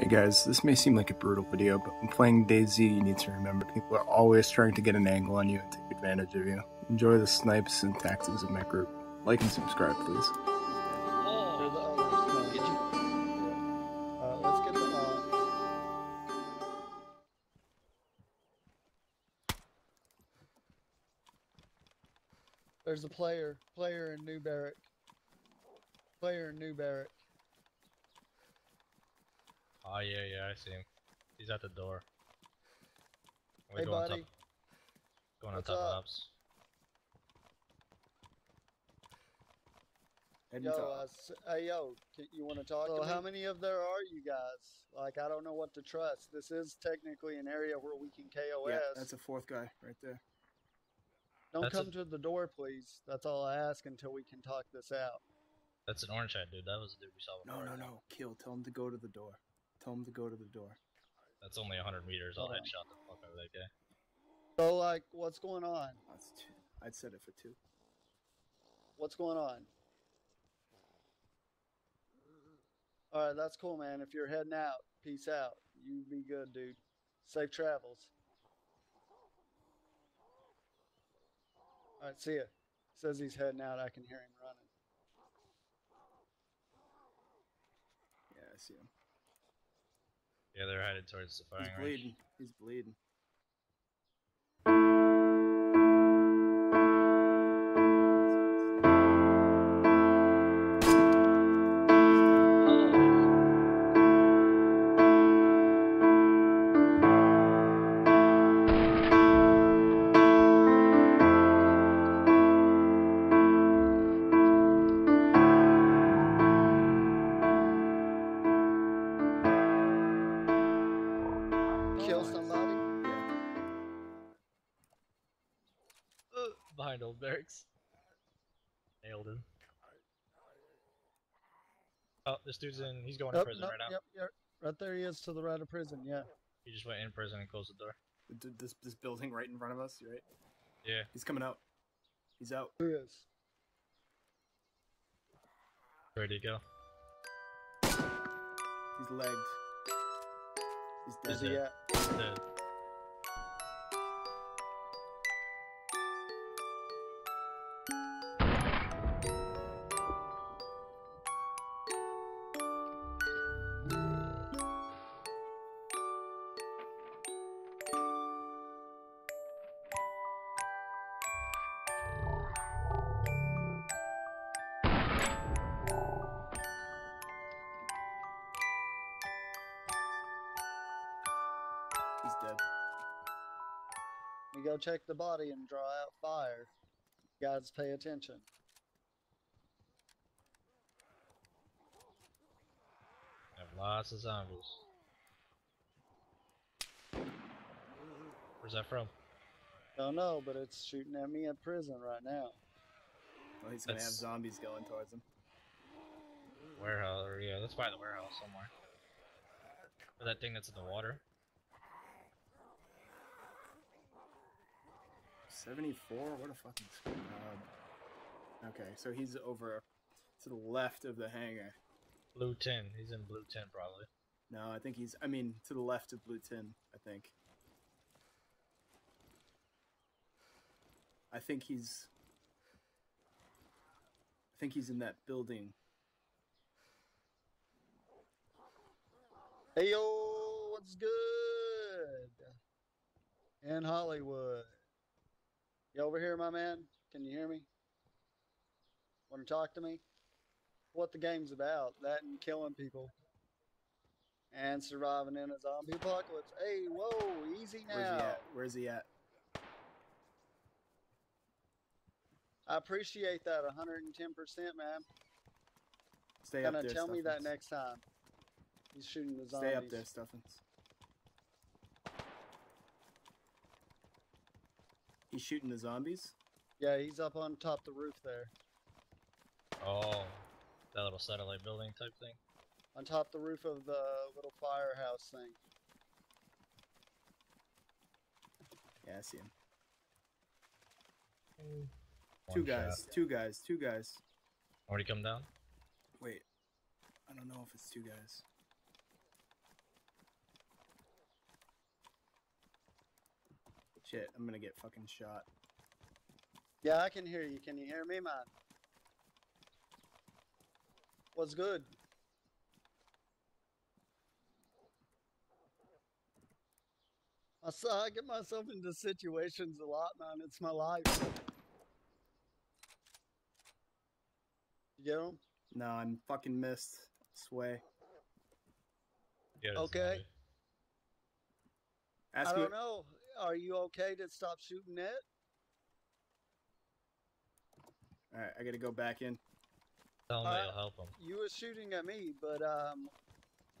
Hey guys, this may seem like a brutal video, but when playing DayZ, you need to remember people are always trying to get an angle on you and take advantage of you. Enjoy the snipes and tactics of my group. Like and subscribe, please. There's a player in New Barrack. Oh yeah, I see him. He's at the door. We're going buddy. Top. Going on top of laps. Hey yo, you want to talk to me? How many of there are you guys? Like, I don't know what to trust. This is technically an area where we can K.O.S. Yeah, that's a fourth guy right there. Don't come to the door, please. That's all I ask until we can talk this out. That's an orange hat, dude. That was the dude we saw before. No. Kill. Tell him to go to the door. That's only 100 meters. I'll headshot the fuck out of that guy. So, like, what's going on? That's two. I'd set it for two. What's going on? Alright, that's cool, man. If you're heading out, peace out. You be good, dude. Safe travels. Alright, see ya. Says he's heading out. I can hear him running. Yeah, I see him. Yeah, they're headed towards the firing range. He's bleeding. Kill somebody? Yeah. Behind old barracks. Nailed him. Oh, this dude's in. He's going to prison right now. Yep. Right there he is to the right of prison, yeah. He just went in prison and closed the door. This building right in front of us, right? Yeah. He's coming out. He's out. He is. Where'd he go? He's legged. He's dead. Is he at? He's dead. He's dead. You go check the body and draw out fire. Guys, pay attention. I have lots of zombies. Where's that from? Don't know, but it's shooting at me at prison right now. Well, he's gonna have zombies going towards him. Warehouse, or yeah, let's buy the warehouse somewhere. Or that thing that's in the water. 74? What a fucking screen. Okay, so he's over to the left of the hangar. Blue 10. He's in blue 10 probably. No, I think he's, I mean, to the left of blue 10, I think. I think he's in that building. Hey yo, what's good? In Hollywood. You over here, my man? Can you hear me? Want to talk to me? What the game's about, that and killing people. And surviving in a zombie apocalypse. Hey, whoa, easy now. Where's he at? I appreciate that 110%, man. Stay up there, Stuffins. Tell me that next time. He's shooting the zombies. Stay up there, Stuffins. He's shooting the zombies? Yeah, he's up on top of the roof there. Oh, that little satellite building type thing? On top of the roof of the little firehouse thing. Yeah, I see him. Two guys. Already come down? Wait, I don't know if it's two guys. Shit, I'm gonna get fucking shot. Yeah, I can hear you. Can you hear me, man? What's good? I get myself into situations a lot, man. It's my life. You get him? No, I'm fucking missed. Sway. Yeah, okay. I don't know. Are you okay to stop shooting it? Alright, I gotta go back in. Tell him they'll help him. You were shooting at me, but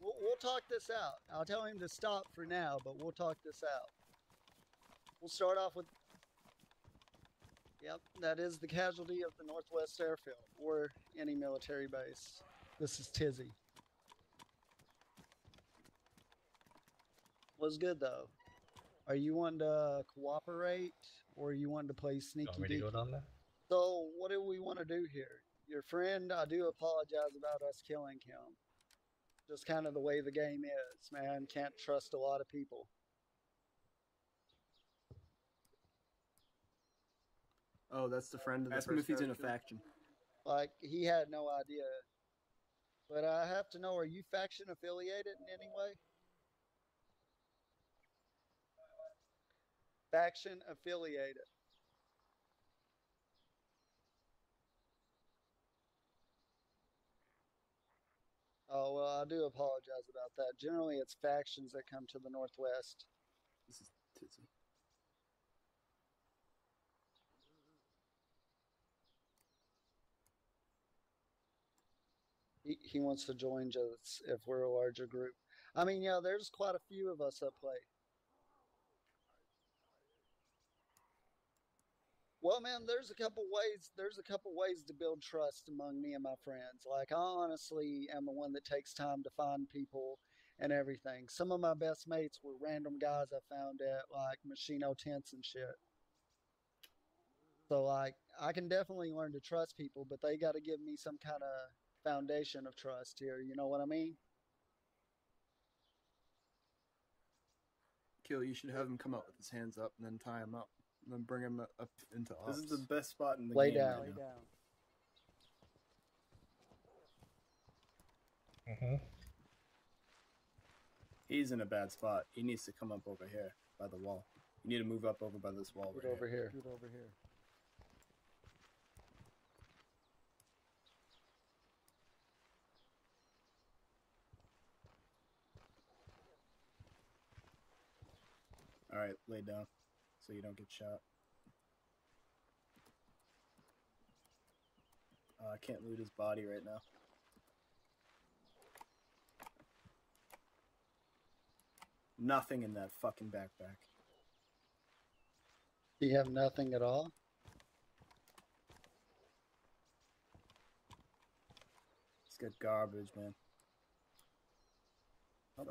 we'll talk this out. I'll tell him to stop for now, but we'll talk this out. We'll start off with... Yep, that is the casualty of the Northwest Airfield, or any military base. This is Tisy. Was good, though. Are you wanting to cooperate, or you wanting to play sneaky-deaky? So, what do we want to do here? Your friend, I do apologize about us killing him. Just kind of the way the game is, man. Can't trust a lot of people. Oh, that's the friend of the person. Ask him if he's in a faction. Like, he had no idea. But I have to know, are you faction affiliated in any way? Faction affiliated. Oh, well, I do apologize about that. Generally, it's factions that come to the Northwest. This is Tisy. He wants to join us if we're a larger group. I mean, yeah, there's quite a few of us at play. Well, man, there's a couple ways to build trust among me and my friends. Like, I honestly am the one that takes time to find people and everything. Some of my best mates were random guys I found at, like, Machino Tents and shit. So, like, I can definitely learn to trust people, but they got to give me some kind of foundation of trust here. You know what I mean? Kill, you should have him come up with his hands up and then tie him up. And then bring him up into ops. This is the best spot in the game. Lay down. Mm-hmm. He's in a bad spot. He needs to come up over here by the wall. You need to move up over by this wall. Get over here. Get over here. All right, lay down. So you don't get shot. I can't loot his body right now. Nothing in that fucking backpack. Do you have nothing at all? It's got garbage, man.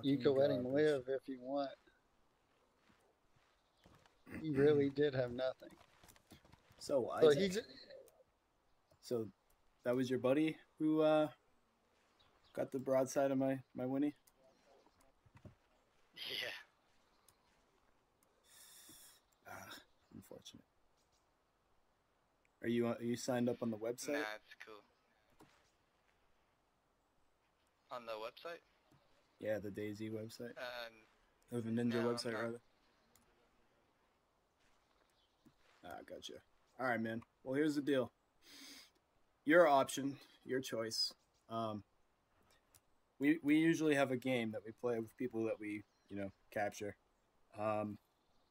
You can let him live if you want. He really did have nothing. So Isaac, so that was your buddy who got the broadside of my Winnie? Yeah. Ah, unfortunate. Are you signed up on the website? Nah, it's cool. On the website? Yeah, the DayZ website. Or the Ninja website, rather. Ah, gotcha. Alright, man. Well, here's the deal. Your option, your choice. We usually have a game that we play with people that we, you know, capture.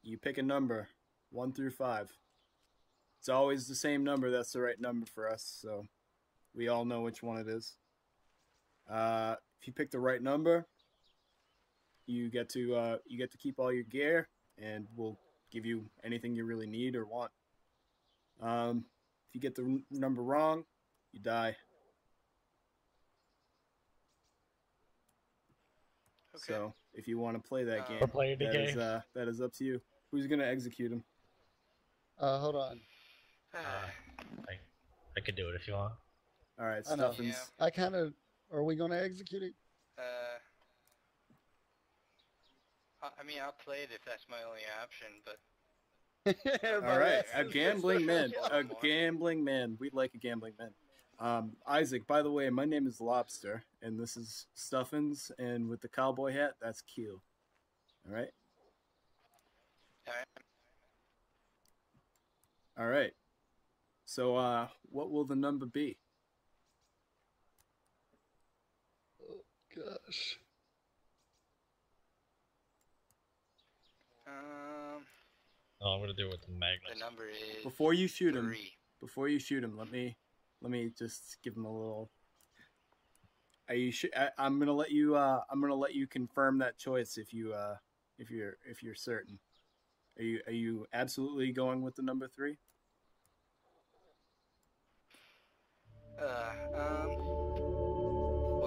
You pick a number, 1 through 5. It's always the same number. That's the right number for us, so we all know which one it is. If you pick the right number, you get to keep all your gear, and we'll give you anything you really need or want. If you get the number wrong, you die. Okay. So, if you want to play that game, that is up to you. Who's going to execute him? Hold on. I could do it if you want. All right, Stuffins. Yeah. Are we going to execute it? I mean, I'll play it if that's my only option, but All right, a gambling man, a gambling man. We'd like a gambling man. Isaac, by the way, my name is Lobster, and this is Stuffins, and with the cowboy hat, that's Q. All right? All right. So what will the number be? Oh, gosh. No, I'm gonna do it with the magnet. The number is before you shoot him. Before you shoot him, let me just give him a little. Are you? I'm gonna let you. I'm gonna let you confirm that choice if you're certain. Are you absolutely going with the number 3? Well,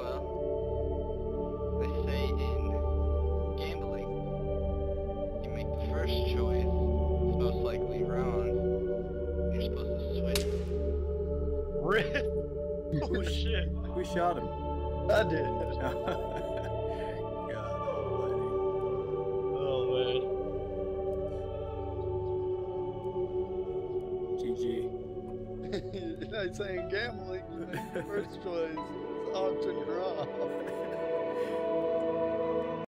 they say in gambling, you make the first choice, it's most likely wrong, you're supposed to switch. Rip! Oh shit! Who shot him? I did. God almighty. Oh man. GG. You're not saying gambling, first choice, it's option wrong.